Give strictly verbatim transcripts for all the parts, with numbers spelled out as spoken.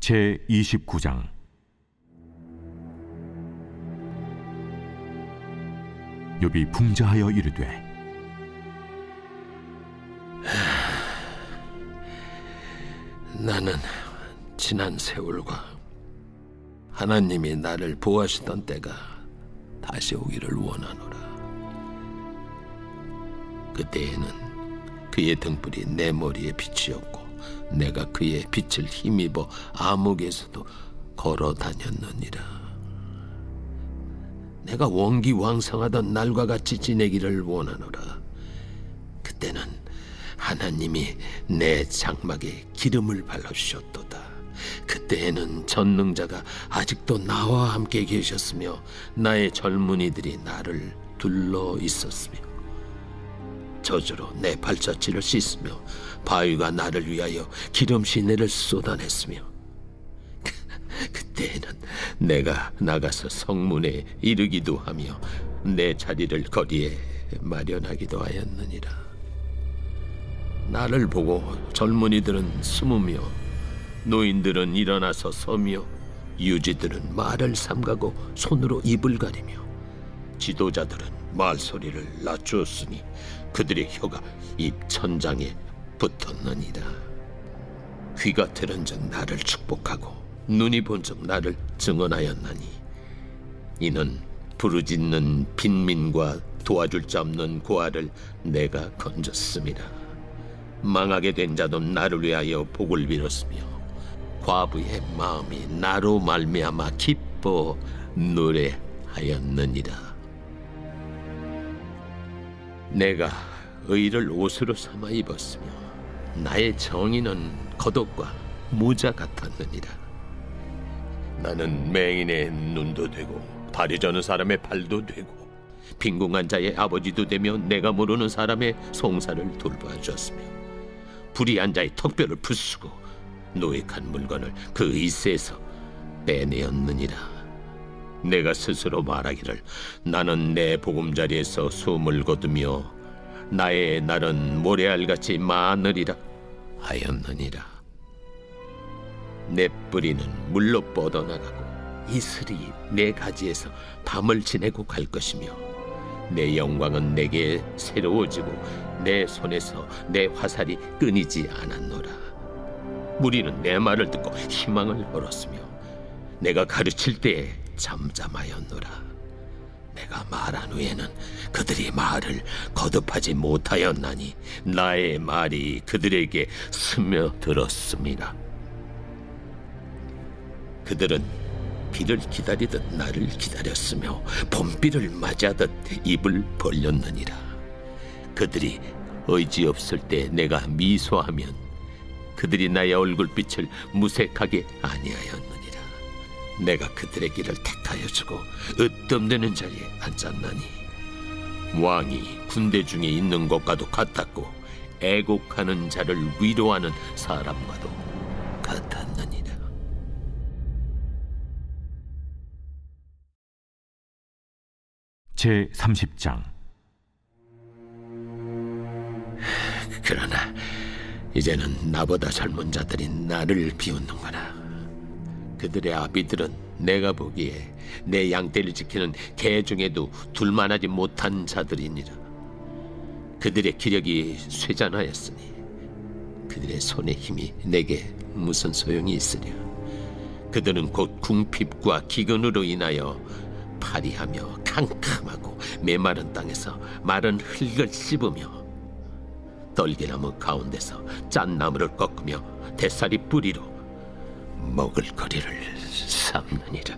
제이십구 장 욥이 붕자하여 이르되 나는 지난 세월과 하나님이 나를 보호하시던 때가 다시 오기를 원하노라. 그때에는 그의 등불이 내 머리에 빛이었고 내가 그의 빛을 힘입어 암흑에서도 걸어 다녔느니라. 내가 원기왕성하던 날과 같이 지내기를 원하노라. 그때는 하나님이 내 장막에 기름을 발라주셨도다. 그때에는 전능자가 아직도 나와 함께 계셨으며 나의 젊은이들이 나를 둘러 있었으며 저주로 내 발자취를 씻으며 바위가 나를 위하여 기름 시내를 쏟아냈으며 그때에는 내가 나가서 성문에 이르기도 하며 내 자리를 거리에 마련하기도 하였느니라. 나를 보고 젊은이들은 숨으며 노인들은 일어나서 서며 유지들은 말을 삼가고 손으로 입을 가리며 지도자들은 말소리를 낮추었으니 그들의 혀가 입천장에 붙었느니라. 귀가 들은즉 나를 축복하고 눈이 본즉 나를 증언하였나니 이는 부르짖는 빈민과 도와줄 자 없는 고아를 내가 건졌음이라. 망하게 된 자도 나를 위하여 복을 빌었으며 과부의 마음이 나로 말미암아 기뻐 노래하였느니라. 내가 의를 옷으로 삼아 입었으며 나의 정의는 겉옷과 모자 같았느니라. 나는 맹인의 눈도 되고 다리 저는 사람의 발도 되고 빈궁한 자의 아버지도 되며 내가 모르는 사람의 송사를 돌봐주었으며 불의한 자의 턱뼈를 부수고 노획한 물건을 그 이새에서 빼내었느니라. 내가 스스로 말하기를 나는 내 보금자리에서 숨을 거두며 나의 날은 모래알같이 많으리라 하였느니라. 내 뿌리는 물로 뻗어나가고 이슬이 내 가지에서 밤을 지내고 갈 것이며 내 영광은 내게 새로워지고 내 손에서 내 화살이 끊이지 않았노라. 무리는 내 말을 듣고 희망을 걸었으며 내가 가르칠 때에 잠잠하였노라. 내가 말한 후에는 그들이 말을 거듭하지 못하였나니 나의 말이 그들에게 스며들었습니다. 그들은 비를 기다리듯 나를 기다렸으며 봄비를 맞이하듯 입을 벌렸느니라. 그들이 의지 없을 때 내가 미소하면 그들이 나의 얼굴빛을 무색하게 아니하였느니라. 내가 그들의 길을 택하여 주고 으뜸되는 자리에 앉았나니 왕이 군대 중에 있는 것과도 같았고 애곡하는 자를 위로하는 사람과도 같았느니라. 제삼십 장 그러나 이제는 나보다 젊은 자들이 나를 비웃는구나. 그들의 아비들은 내가 보기에 내 양떼를 지키는 개 중에도 둘만하지 못한 자들이니라. 그들의 기력이 쇠잔하였으니 그들의 손의 힘이 내게 무슨 소용이 있으랴. 그들은 곧 궁핍과 기근으로 인하여 파리하며 캄캄하고 메마른 땅에서 마른 흙을 씹으며 떨기나무 가운데서 짠나무를 꺾으며 대사리 뿌리로 먹을거리를 삼느니라.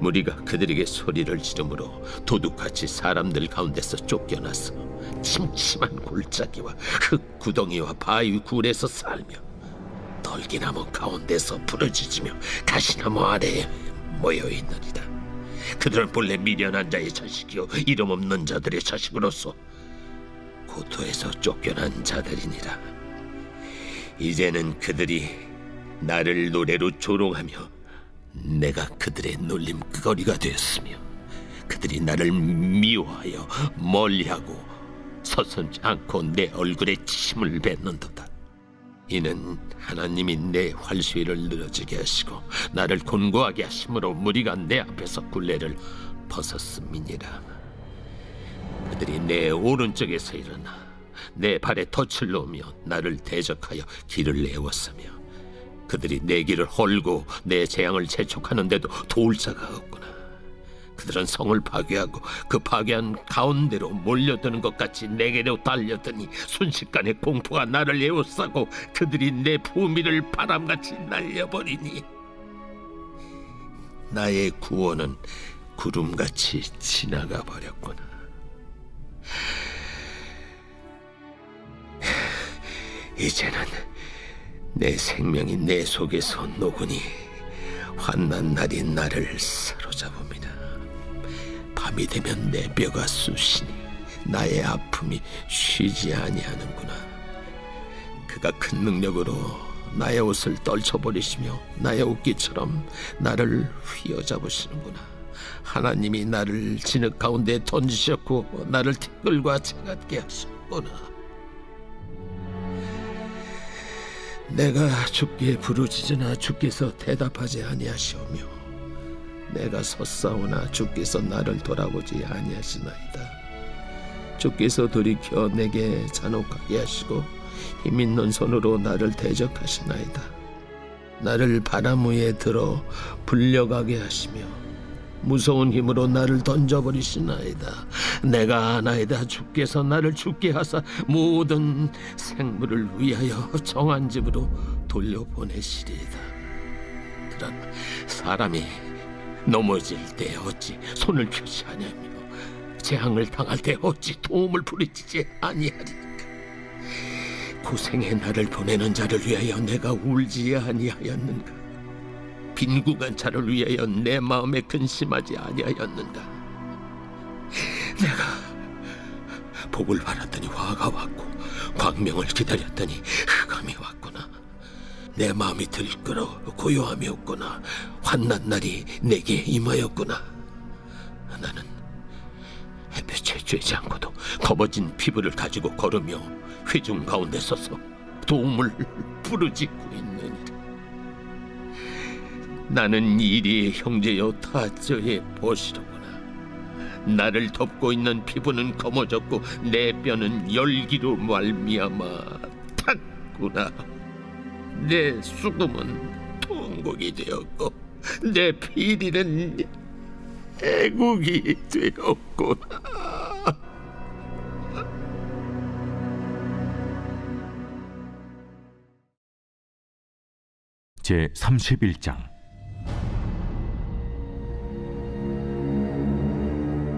무리가 그들에게 소리를 지르므로 도둑같이 사람들 가운데서 쫓겨나서 침침한 골짜기와 흙구덩이와 바위 굴에서 살며 떨기나무 가운데서 부르짖으며 가시나무 아래에 모여있느니라. 그들은 본래 미련한 자의 자식이요 이름 없는 자들의 자식으로서 고토에서 쫓겨난 자들이니라. 이제는 그들이 나를 노래로 조롱하며 내가 그들의 놀림거리가 되었으며 그들이 나를 미워하여 멀리하고 서슴지 않고 내 얼굴에 침을 뱉는도다. 이는 하나님이 내 활시위를 늘어지게 하시고 나를 곤고하게 하심으로 무리가 내 앞에서 굴레를 벗었음이니라. 그들이 내 오른쪽에서 일어나 내 발에 덫을 놓으며 나를 대적하여 길을 내웠으며 그들이 내 길을 헐고 내 재앙을 재촉하는데도 도울 자가 없구나. 그들은 성을 파괴하고 그 파괴한 가운데로 몰려드는 것 같이 내게로 달려드니 순식간에 공포가 나를 에워싸고 그들이 내 품위를 바람같이 날려버리니 나의 구원은 구름같이 지나가 버렸구나. 이제는 내 생명이 내 속에서 녹으니 환난 날이 나를 사로잡읍니다. 밤이 되면 내 뼈가 쑤시니 나의 아픔이 쉬지 아니하는구나. 그가 큰 능력으로 나의 옷을 떨쳐버리시며 나의 옷깃처럼 나를 휘어잡으시는구나. 하나님이 나를 진흙 가운데 던지셨고 나를 티끌과 채같게 하셨구나. 내가 주께 부르짖으나 주께서 대답하지 아니하시오며 내가 섰사오나 주께서 나를 돌아보지 아니하시나이다. 주께서 돌이켜 내게 잔혹하게 하시고 힘 있는 손으로 나를 대적하시나이다. 나를 바람 위에 들어 불려가게 하시며 무서운 힘으로 나를 던져버리시나이다. 내가 아나이다. 주께서 나를 죽게 하사 모든 생물을 위하여 정한 집으로 돌려보내시리이다. 그런 사람이 넘어질 때 어찌 손을 펴지 아니하며 재앙을 당할 때 어찌 도움을 부르짖지 아니하리까. 고생의 나를 보내는 자를 위하여 내가 울지 아니하였는가. 빈궁한 자를 위하여 내 마음에 근심하지 아니하였는가. 내가 복을 바랐더니 화가 왔고 광명을 기다렸더니 흑암이 왔구나. 내 마음이 들끓어 고요함이 없구나. 환난 날이 내게 임하였구나. 나는 햇볕에 쬐지 않고도 검어진 피부를 가지고 걸으며 회중 가운데 서서 도움을 부르짖고 있느니라. 나는 이리의 형제여 타저의 벗이로구나. 나를 덮고 있는 피부는 검어졌고 내 뼈는 열기로 말미암아 탔구나. 내 수금은 통곡이 되었고 내 피리는 애국이 되었구나. 제삼십일 장.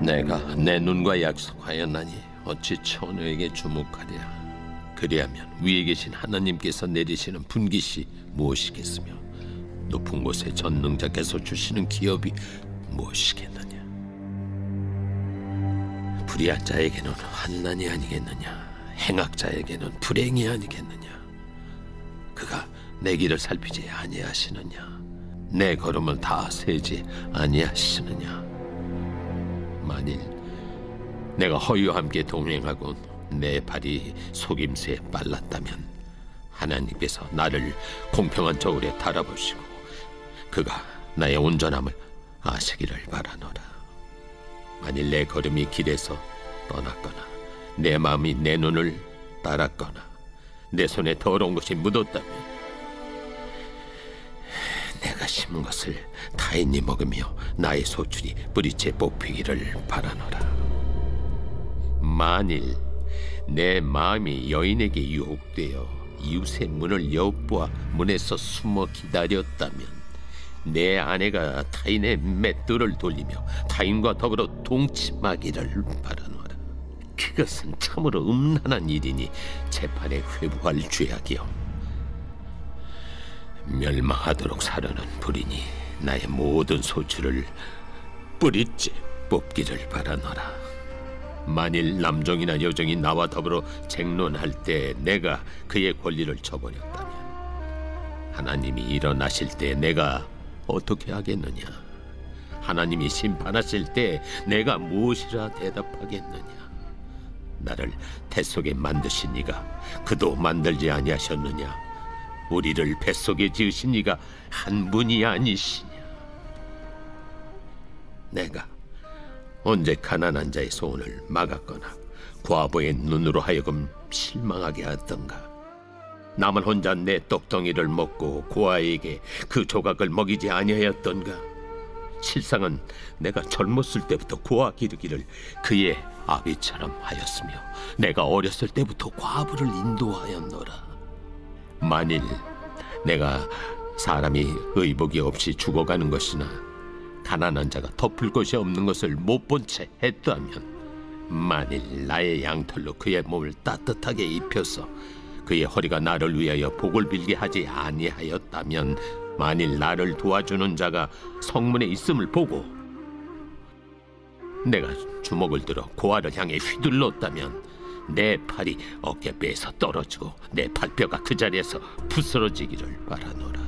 내가 내 눈과 약속하였나니 어찌 처녀에게 주목하랴. 그리하면 위에 계신 하나님께서 내리시는 분깃이 무엇이겠으며 높은 곳에 전능자께서 주시는 기업이 무엇이겠느냐. 불의한 자에게는 환난이 아니겠느냐. 행악자에게는 불행이 아니겠느냐. 그가 내 길을 살피지 아니하시느냐. 내 걸음을 다 세지 아니하시느냐. 만일 내가 허위와 함께 동행하고 내 발이 속임수에 빨랐다면 하나님께서 나를 공평한 저울에 달아보시고 그가 나의 온전함을 아시기를 바라노라. 만일 내 걸음이 길에서 떠났거나 내 마음이 내 눈을 따랐거나 내 손에 더러운 것이 묻었다면 내가 심은 것을 타인이 먹으며 나의 소출이 뿌리째 뽑히기를 바라노라. 만일 내 마음이 여인에게 유혹되어 이웃의 문을 엿보아 문에서 숨어 기다렸다면 내 아내가 타인의 맷돌을 돌리며 타인과 더불어 동침하기를 바라노라. 그것은 참으로 음란한 일이니 재판에 회부할 죄악이요 멸망하도록 사려는 불이니 나의 모든 소출을 뿌리째 뽑기를 바라노라. 만일 남종이나 여종이 나와 더불어 쟁론할 때 내가 그의 권리를 저버렸다면 하나님이 일어나실 때 내가 어떻게 하겠느냐. 하나님이 심판하실 때 내가 무엇이라 대답하겠느냐. 나를 태속에 만드신 이가 그도 만들지 아니하셨느냐. 우리를 뱃속에 지으신 이가 한 분이 아니시냐. 내가 언제 가난한 자의 소원을 막았거나 과부의 눈으로 하여금 실망하게 하던가, 남은 혼자 내 떡덩이를 먹고 고아에게 그 조각을 먹이지 아니하였던가. 실상은 내가 젊었을 때부터 고아 기르기를 그의 아비처럼 하였으며 내가 어렸을 때부터 과부를 인도하였노라. 만일 내가 사람이 의복이 없이 죽어가는 것이나 가난한 자가 덮을 것이 없는 것을 못 본 채 했다면, 만일 나의 양털로 그의 몸을 따뜻하게 입혀서 그의 허리가 나를 위하여 복을 빌게 하지 아니하였다면, 만일 나를 도와주는 자가 성문에 있음을 보고 내가 주먹을 들어 고아를 향해 휘둘렀다면 내 팔이 어깨뼈에서 떨어지고 내 팔뼈가 그 자리에서 부스러지기를 바라노라.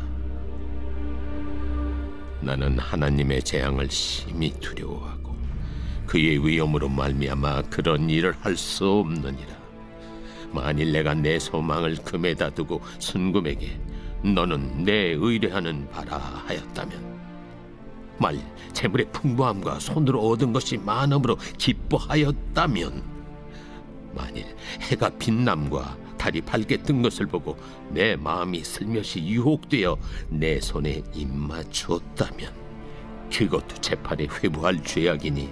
나는 하나님의 재앙을 심히 두려워하고 그의 위엄으로 말미암아 그런 일을 할 수 없느니라. 만일 내가 내 소망을 금에다 두고 순금에게 너는 내 의뢰하는 바라 하였다면, 만일 재물의 풍부함과 손으로 얻은 것이 많음으로 기뻐하였다면, 만일 해가 빛남과 달이 밝게 뜬 것을 보고 내 마음이 슬며시 유혹되어 내 손에 입맞추었다면 그것도 재판에 회부할 죄악이니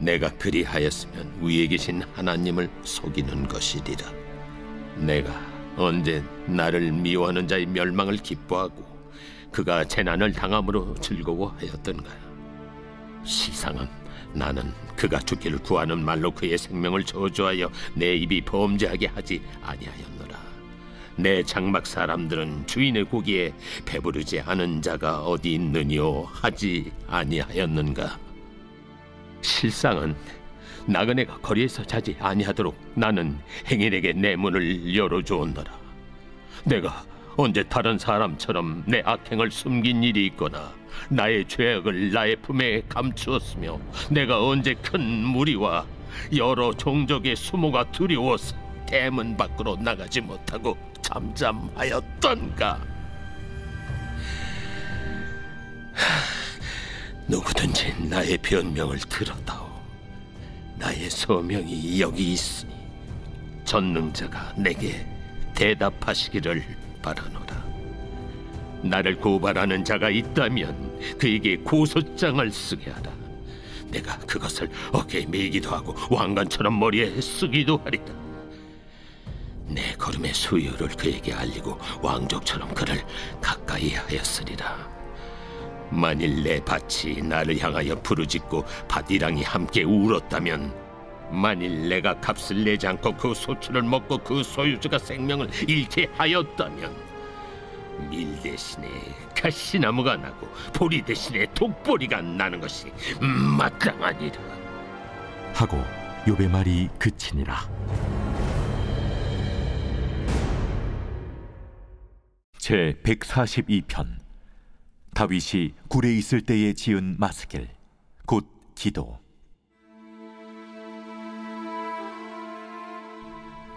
내가 그리하였으면 위에 계신 하나님을 속이는 것이리라. 내가 언제 나를 미워하는 자의 멸망을 기뻐하고 그가 재난을 당함으로 즐거워하였던가. 시상은 나는 그가 죽기를 구하는 말로 그의 생명을 저주하여 내 입이 범죄하게 하지 아니하였노라. 내 장막 사람들은 주인의 고기에 배부르지 않은 자가 어디 있느뇨 하지 아니하였는가. 실상은 나그네가 거리에서 자지 아니하도록 나는 행인에게 내 문을 열어주었노라. 내가 언제 다른 사람처럼 내 악행을 숨긴 일이 있거나 나의 죄악을 나의 품에 감추었으며, 내가 언제 큰 무리와 여러 종족의 수모가 두려워서 대문 밖으로 나가지 못하고 잠잠하였던가. 하, 누구든지 나의 변명을 들었다오. 나의 소명이 여기 있으니 전능자가 내게 대답하시기를 바라노라. 나를 고발하는 자가 있다면 그에게 고소장을 쓰게 하라. 내가 그것을 어깨에 메기도 하고 왕관처럼 머리에 쓰기도 하리라. 내 걸음의 수요를 그에게 알리고 왕족처럼 그를 가까이 하였으리라. 만일 내 밭이 나를 향하여 부르짖고 밭이랑이 함께 울었다면, 만일 내가 값을 내지 않고 그 소출을 먹고 그 소유주가 생명을 잃게 하였다면, 밀 대신에 가시나무가 나고 보리 대신에 독보리가 나는 것이 마땅하니라 하고 욥의 말이 그치니라. 제 백사십이 편. 다윗이 굴에 있을 때에 지은 마스길, 곧 기도.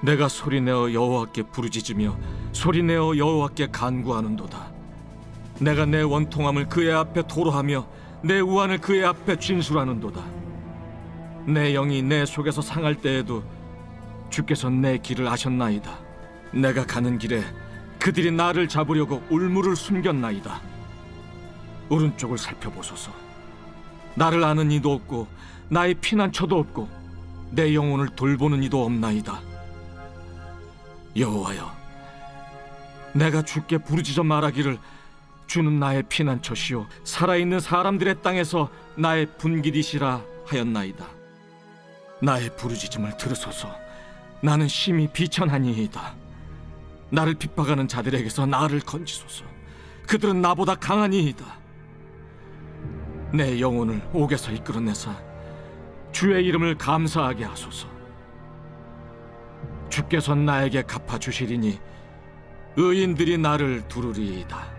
내가 소리내어 여호와께 부르짖으며 소리내어 여호와께 간구하는도다. 내가 내 원통함을 그의 앞에 토로하며 내 우환을 그의 앞에 진술하는도다. 내 영이 내 속에서 상할 때에도 주께서 내 길을 아셨나이다. 내가 가는 길에 그들이 나를 잡으려고 울무를 숨겼나이다. 오른쪽을 살펴보소서. 나를 아는 이도 없고 나의 피난처도 없고 내 영혼을 돌보는 이도 없나이다. 여호와여, 내가 주께 부르짖어 말하기를 주는 나의 피난처시요 살아있는 사람들의 땅에서 나의 분깃이시라 하였나이다. 나의 부르짖음을 들으소서. 나는 심히 비천하니이다. 나를 핍박하는 자들에게서 나를 건지소서. 그들은 나보다 강하니이다. 내 영혼을 옥에서 이끌어내사 주의 이름을 감사하게 하소서. 주께서 나에게 갚아주시리니 의인들이 나를 두르리이다.